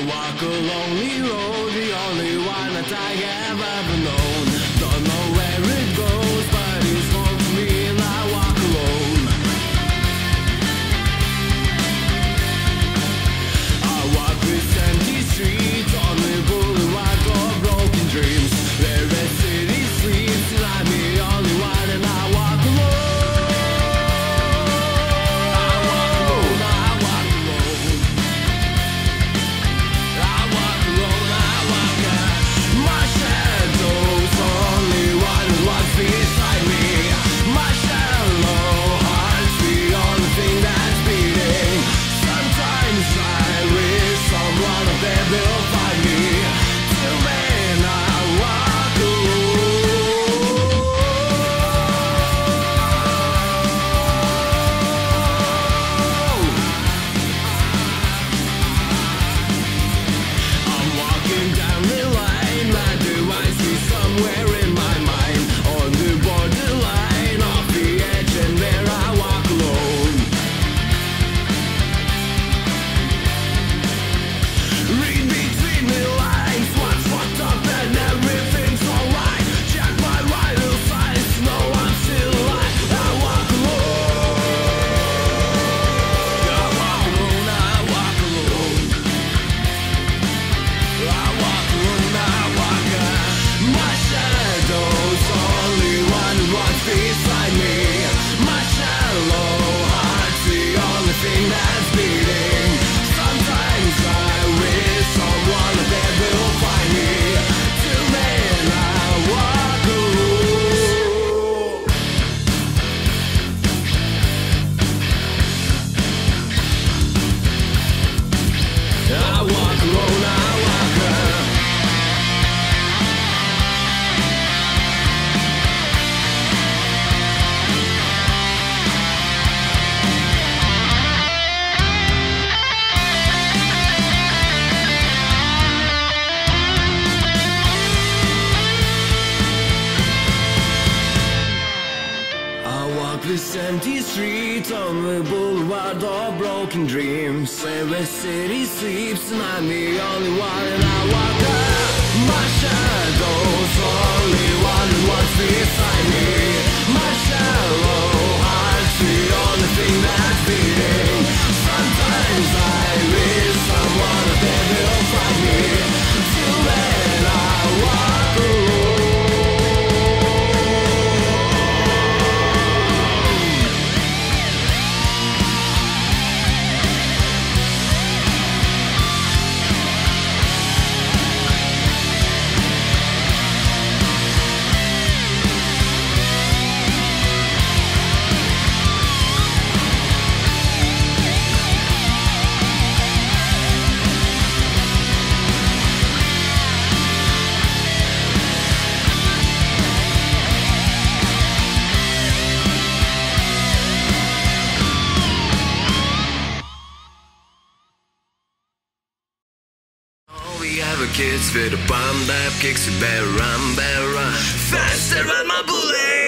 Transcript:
Walk a lonely road, the only one that I have ever known. Don't know where it goes, but it's home for me and I walk alone. I walk this empty street on the boulevard of broken dreams. Where the city sleeps and I'm the only one and I walk alone. This empty street on the boulevard of broken dreams, where the city sleeps and I'm the only one and I walk up. My shadow's only one who walks beside me. My shallow heart's the only thing that's beating. Sometimes I wish someone up there will find me. Till then I walk alone. Kids with a bomb that kicks you better run, better run. Faster than my bullet.